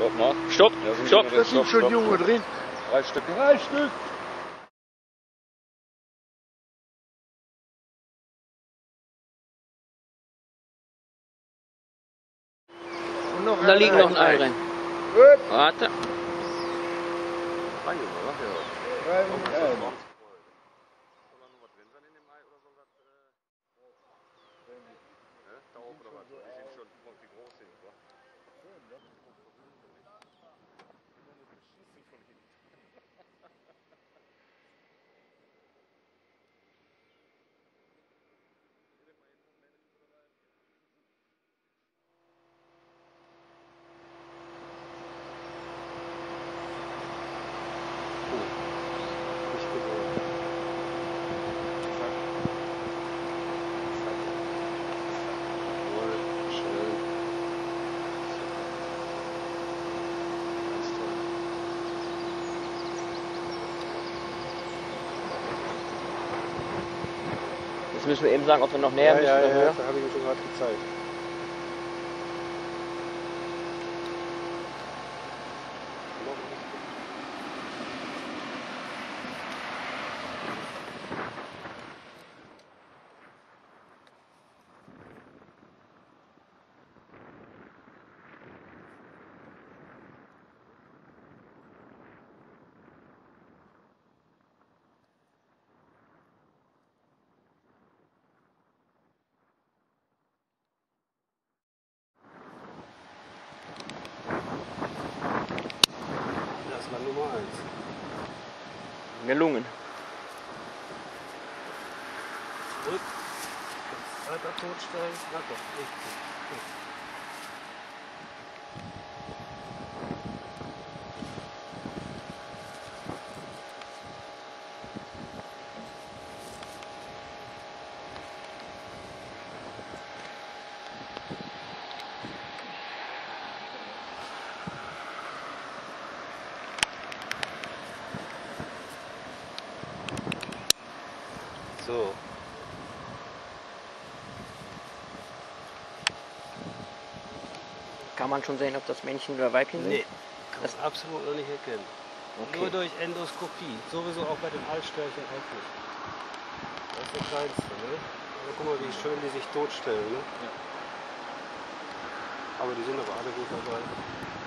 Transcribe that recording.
Nochmal. Stopp, stopp. Da sind schon Junge drin. Drei Stück. Drei Stück. Und noch da liegt noch ein Ei drin. Warte. Jetzt müssen wir eben sagen, ob wir noch näher müssen. Ja, ja, ja, da habe ich ihm schon gerade gezeigt. Nummer 1. Gelungen. Zurück. Weiter totstellen. Warte. So. Kann man schon sehen, ob das Männchen oder Weibchen sind? Nee, kann das absolut noch nicht erkennen. Okay. Nur durch Endoskopie. Sowieso auch bei den Halsstörchen auch nicht. Das ist das Kleinste, ne? Also guck mal, wie schön die sich totstellen, ne? Ja. Aber die sind aber alle gut dabei.